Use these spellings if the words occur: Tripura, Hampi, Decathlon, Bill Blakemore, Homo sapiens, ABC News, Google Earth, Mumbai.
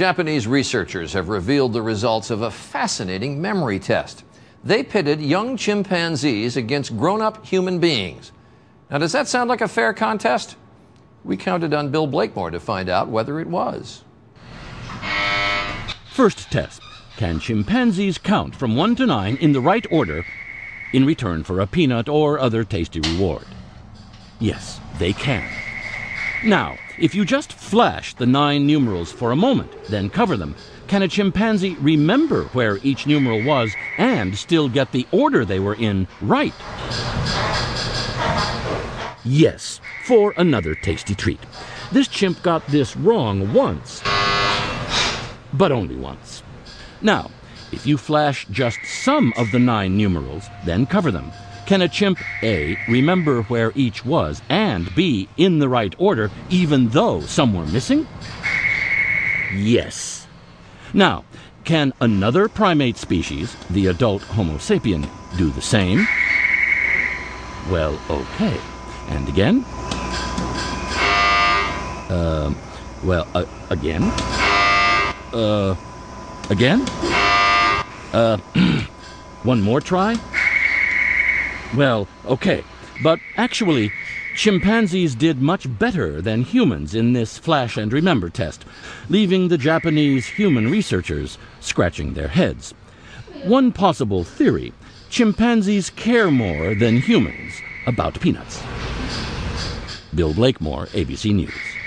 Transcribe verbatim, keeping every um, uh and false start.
Japanese researchers have revealed the results of a fascinating memory test. They pitted young chimpanzees against grown-up human beings. Now, does that sound like a fair contest? We counted on Bill Blakemore to find out whether it was. First test. Can chimpanzees count from one to nine in the right order in return for a peanut or other tasty reward? Yes, they can. Now, if you just flash the nine numerals for a moment, then cover them, can a chimpanzee remember where each numeral was and still get the order they were in right? Yes, for another tasty treat. This chimp got this wrong once, but only once. Now, if you flash just some of the nine numerals, then cover them, can a chimp A, remember where each was, and B, in the right order, even though some were missing? Yes. Now, can another primate species, the adult Homo sapien, do the same? Well, okay. And again? Uh, well, uh, again? Uh, again? Uh, one more try? Well, okay, but actually, chimpanzees did much better than humans in this flash and remember test, leaving the Japanese human researchers scratching their heads. One possible theory: chimpanzees care more than humans about peanuts. Bill Blakemore, A B C News.